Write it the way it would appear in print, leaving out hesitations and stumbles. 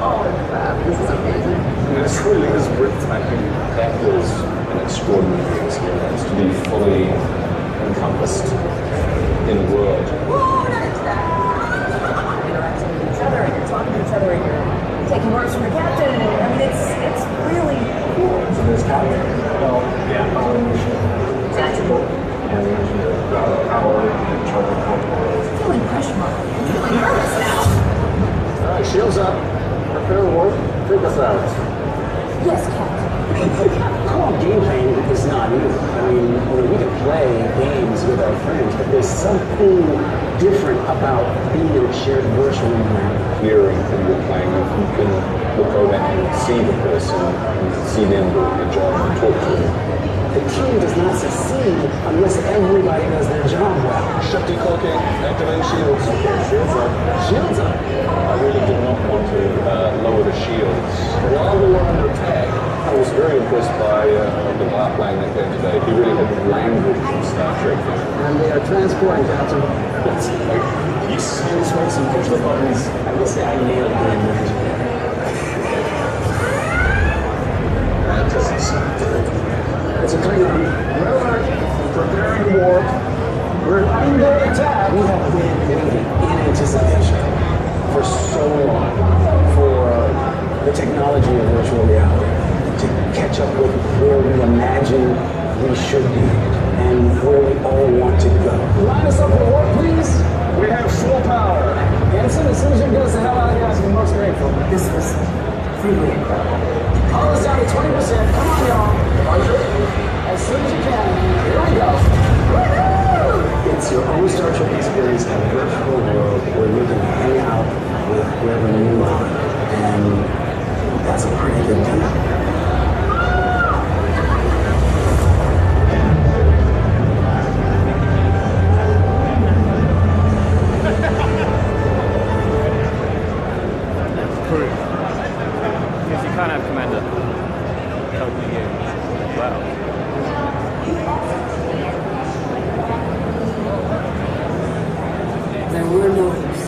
Oh, man, this is amazing. It truly is breathtaking. That was an extraordinary experience to be fully encompassed in the world. Whoa, that's that. You're interacting with each other and you're talking to each other and you're taking orders from your captain. And, I mean, it's really cool. So there's captain, yeah, tactical, and power and charter control. I'm feeling pressure. I'm feeling nervous now. All right, shields up. Prepare warp. Take us out. Yes, Captain. Call game playing is not new. I mean, we can play games with our friends, but there's something different about being in a shared virtual environment. Hearing who you're playing with, you can look over and see the person, and see them enjoy and talk to them. The team does not succeed unless everybody does their job well. Shifty cloaking, activate shields. Shields up. Shields up. I really did not want to lower the shields. While we were under attack, I was very impressed by the guy playing that game today. He really had the language from Star Trek. And they are transporting Captain. That's like, he still smokes and pushes the buttons. I will say I nailed the language. That doesn't sound good. It's a clean one. We're preparing to warp. We're under attack. We have been living in anticipation for so long for the technology of virtual reality. To catch up with where we imagine we should be and where we all want to go. Line us up for the work, please. We have full power. And as soon as you get us the hell out of here, I'm most grateful. This was freely incredible. Call us down to 20%. Come on, y'all. Are you ready? As soon as you can. Here we go. Woo-hoo! It's your own Star Trek experience in a virtual world where you can hang out with whoever you are. And that's a pretty good thing. Because you can't have Commander helping you as well.